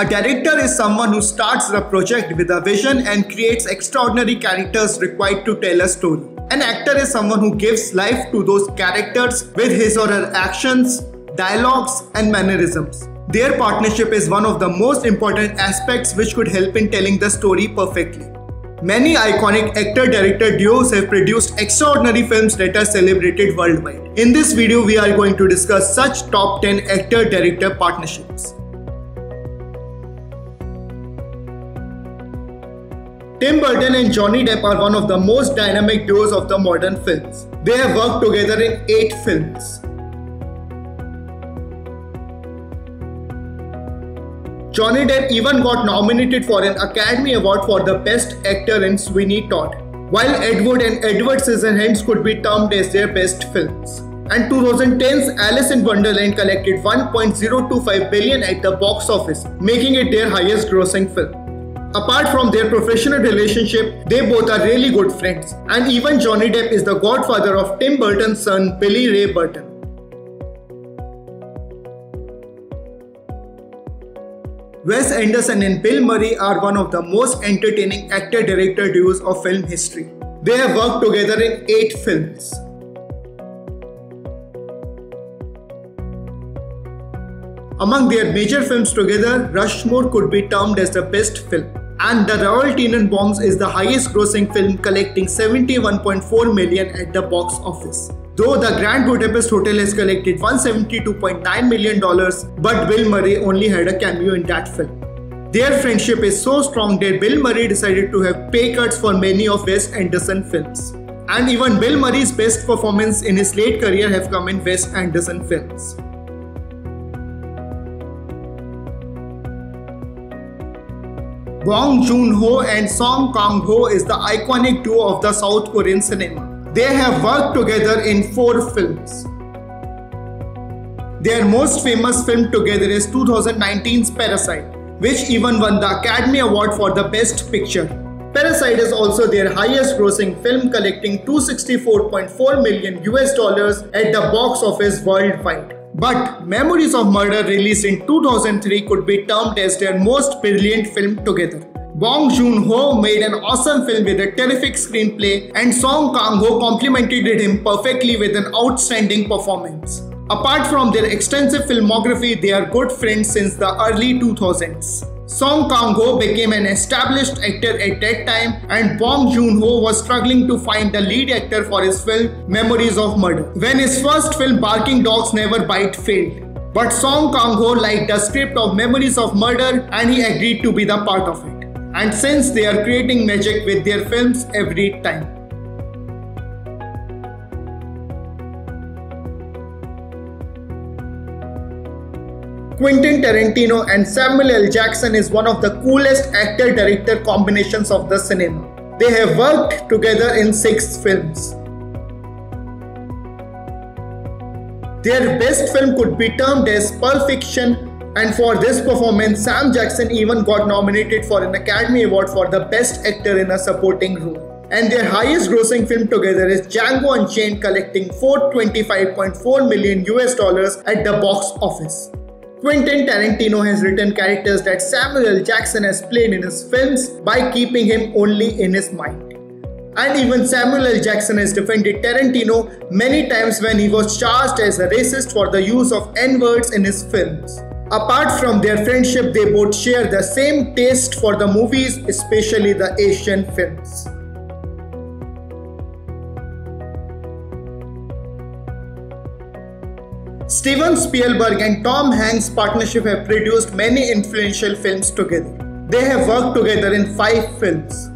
A director is someone who starts a project with a vision and creates extraordinary characters required to tell a story. An actor is someone who gives life to those characters with his or her actions, dialogues, and mannerisms. Their partnership is one of the most important aspects which could help in telling the story perfectly. Many iconic actor-director duos have produced extraordinary films that are celebrated worldwide. In this video, we are going to discuss such top 10 actor-director partnerships. Tim Burton and Johnny Depp are one of the most dynamic duos of the modern films. They have worked together in 8 films. Johnny Depp even got nominated for an Academy Award for the Best Actor in Sweeney Todd, while Ed Wood and Edward Scissorhands could be termed as their best films. And 2010's Alice in Wonderland collected $1.025 billion at the box office, making it their highest grossing film. Apart from their professional relationship, they both are really good friends, and even Johnny Depp is the godfather of Tim Burton's son Billy Ray Burton. Wes Anderson and Bill Murray are one of the most entertaining actor-director duos of film history. They have worked together in 8 films. Among their major films together, Rushmore could be termed as the best film, and The Royal Tenenbaums is the highest grossing film, collecting $71.4 million at the box office. Though The Grand Budapest Hotel has collected $172.9 million, but Bill Murray only had a cameo in that film. Their friendship is so strong that Bill Murray decided to have pay cuts for many of Wes Anderson films. And even Bill Murray's best performance in his late career have come in Wes Anderson films. Bong Joon-ho and Song Kang-ho is the iconic duo of the South Korean cinema. They have worked together in 4 films. Their most famous film together is 2019's Parasite, which even won the Academy Award for the Best Picture. Parasite is also their highest grossing film, collecting $264.4 million at the box office worldwide. But Memories of Murder, released in 2003, could be termed as their most brilliant film together. Bong Joon-ho made an awesome film with a terrific screenplay, and Song Kang-ho complemented him perfectly with an outstanding performance. Apart from their extensive filmography, they are good friends since the early 2000s. Song Kang-ho became an established actor at that time, and Bong Joon-ho was struggling to find the lead actor for his film Memories of Murder, when his first film Barking Dogs Never Bite failed. But Song Kang-ho liked the script of Memories of Murder and he agreed to be the part of it. And since they are creating magic with their films every time. Quentin Tarantino and Samuel L. Jackson is one of the coolest actor-director combinations of the cinema. They have worked together in 6 films. Their best film could be termed as Pulp Fiction, and for this performance, Sam Jackson even got nominated for an Academy Award for the Best Actor in a Supporting Role. And their highest grossing film together is Django Unchained, collecting $425.4 million at the box office. Quentin Tarantino has written characters that Samuel L. Jackson has played in his films by keeping him only in his mind. And even Samuel L. Jackson has defended Tarantino many times when he was charged as a racist for the use of N-words in his films. Apart from their friendship, they both share the same taste for the movies, especially the Asian films. Steven Spielberg and Tom Hanks' partnership have produced many influential films together. They have worked together in 5 films.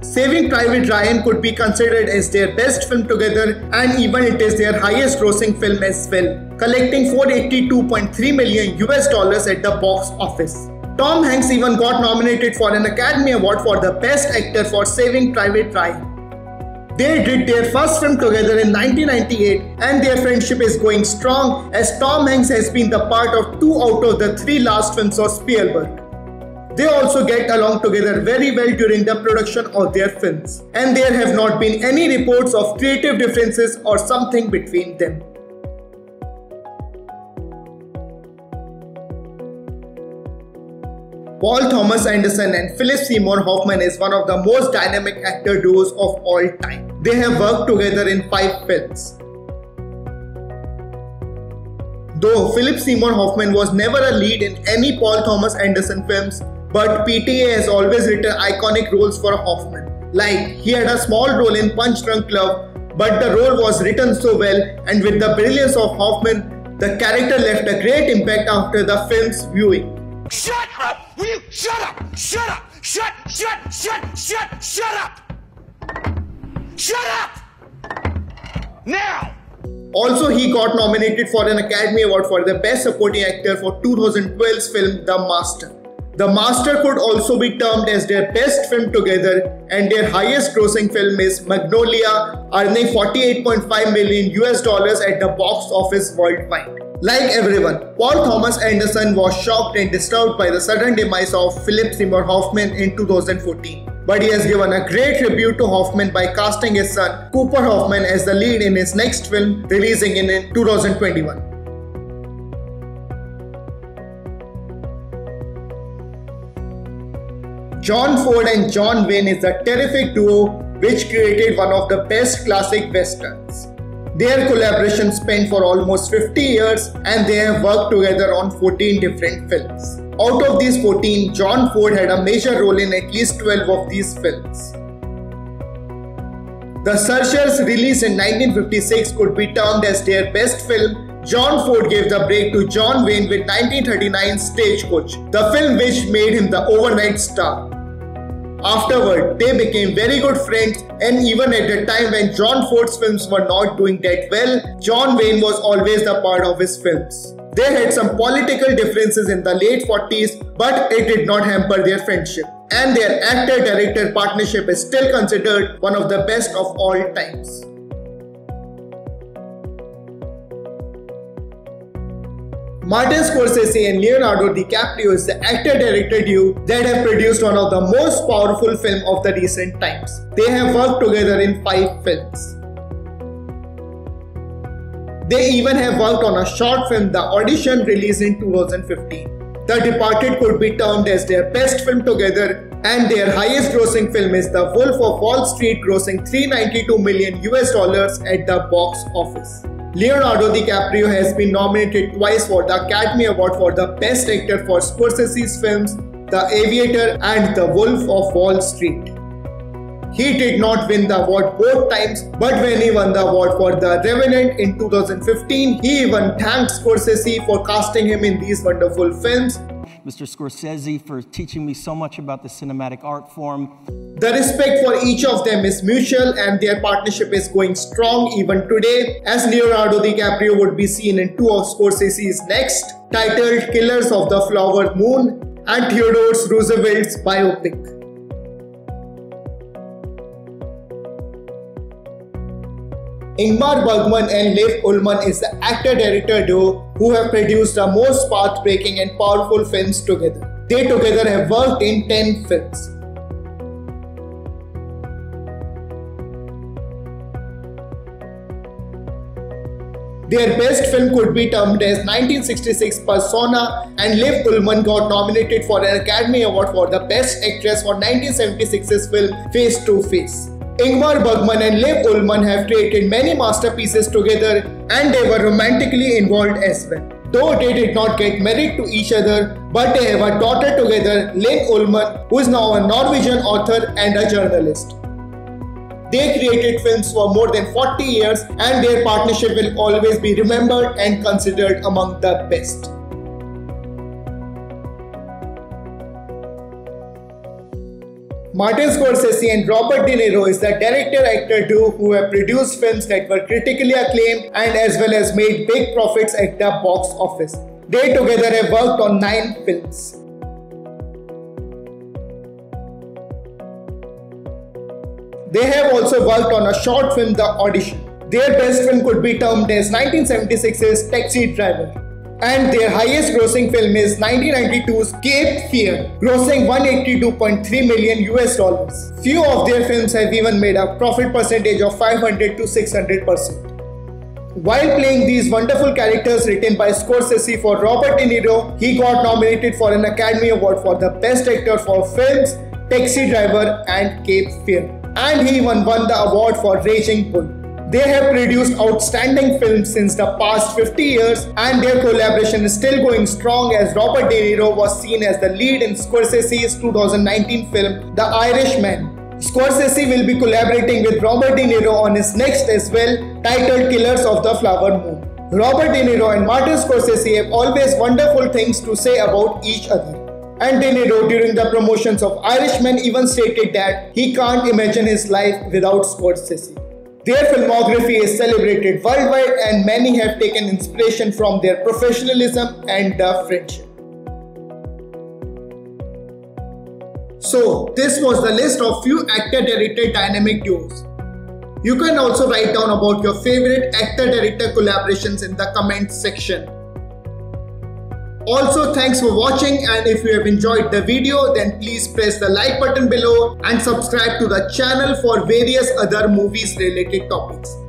Saving Private Ryan could be considered as their best film together, and even it is their highest grossing film as well, collecting $482.3 million at the box office. Tom Hanks even got nominated for an Academy Award for the Best Actor for Saving Private Ryan. They did their first film together in 1998, and their friendship is going strong as Tom Hanks has been the part of 2 out of the 3 last films of Spielberg. They also get along together very well during the production of their films, and there have not been any reports of creative differences or something between them. Paul Thomas Anderson and Philip Seymour Hoffman is one of the most dynamic actor duos of all time. They have worked together in 5 films. Though Philip Seymour Hoffman was never a lead in any Paul Thomas Anderson films, but PTA has always written iconic roles for Hoffman. Like, he had a small role in Punch Drunk Love, but the role was written so well, and with the brilliance of Hoffman, the character left a great impact after the film's viewing. Shut up! Will you shut up? Shut up! Shut up! Shut up! Now! Also, he got nominated for an Academy Award for the Best Supporting Actor for 2012's film The Master. The Master could also be termed as their best film together, and their highest grossing film is Magnolia, earning $48.5 million at the box office worldwide. Like everyone, Paul Thomas Anderson was shocked and disturbed by the sudden demise of Philip Seymour Hoffman in 2014. But he has given a great tribute to Hoffman by casting his son Cooper Hoffman as the lead in his next film, releasing in 2021. John Ford and John Wayne is a terrific duo which created one of the best classic westerns. Their collaboration spanned for almost 50 years and they have worked together on 14 different films. Out of these 14, John Ford had a major role in at least 12 of these films. The Searchers, released in 1956, could be termed as their best film. John Ford gave the break to John Wayne with 1939's Stagecoach, the film which made him the overnight star. Afterward, they became very good friends, and even at the time when John Ford's films were not doing that well, John Wayne was always a part of his films. They had some political differences in the late 40s, but it did not hamper their friendship. And their actor-director partnership is still considered one of the best of all times. Martin Scorsese and Leonardo DiCaprio is the actor-director duo that have produced one of the most powerful films of the recent times. They have worked together in 5 films. They even have worked on a short film, The Audition, released in 2015. The Departed could be termed as their best film together, and their highest grossing film is The Wolf of Wall Street, grossing $392 million at the box office. Leonardo DiCaprio has been nominated twice for the Academy Award for the Best Actor for Scorsese's films, The Aviator and The Wolf of Wall Street. He did not win the award both times, but when he won the award for The Revenant in 2015, he even thanked Scorsese for casting him in these wonderful films. Mr. Scorsese, for teaching me so much about the cinematic art form. The respect for each of them is mutual and their partnership is going strong even today, as Leonardo DiCaprio would be seen in 2 of Scorsese's next, titled Killers of the Flower Moon and Theodore Roosevelt's biopic. Ingmar Bergman and Liv Ullmann is the actor-director duo who have produced the most path-breaking and powerful films together. They together have worked in 10 films. Their best film could be termed as 1966 Persona, and Liv Ullmann got nominated for an Academy Award for the Best Actress for 1976's film Face to Face. Ingmar Bergman and Liv Ullmann have created many masterpieces together, and they were romantically involved as well. Though they did not get married to each other, but they have a daughter together, Liv Ullmann, who is now a Norwegian author and a journalist. They created films for more than 40 years, and their partnership will always be remembered and considered among the best. Martin Scorsese and Robert De Niro is the director-actor duo who have produced films that were critically acclaimed and as well as made big profits at the box office. They together have worked on 9 films. They have also worked on a short film, The Audition. Their best film could be termed as 1976's Taxi Driver. And their highest grossing film is 1992's Cape Fear, grossing $182.3 million. Few of their films have even made a profit percentage of 500 to 600%. While playing these wonderful characters written by Scorsese for Robert De Niro, he got nominated for an Academy Award for the Best Actor for films Taxi Driver and Cape Fear, and he even won the award for Raging Bull. They have produced outstanding films since the past 50 years, and their collaboration is still going strong as Robert De Niro was seen as the lead in Scorsese's 2019 film The Irishman. Scorsese will be collaborating with Robert De Niro on his next as well, titled Killers of the Flower Moon. Robert De Niro and Martin Scorsese have always wonderful things to say about each other. And De Niro, during the promotions of Irishman, even stated that he can't imagine his life without Scorsese. Their filmography is celebrated worldwide, and many have taken inspiration from their professionalism and the friendship. So, this was the list of few actor-director dynamic duos. You can also write down about your favorite actor-director collaborations in the comments section. Also, thanks for watching, and if you have enjoyed the video, then please press the like button below and subscribe to the channel for various other movies related topics.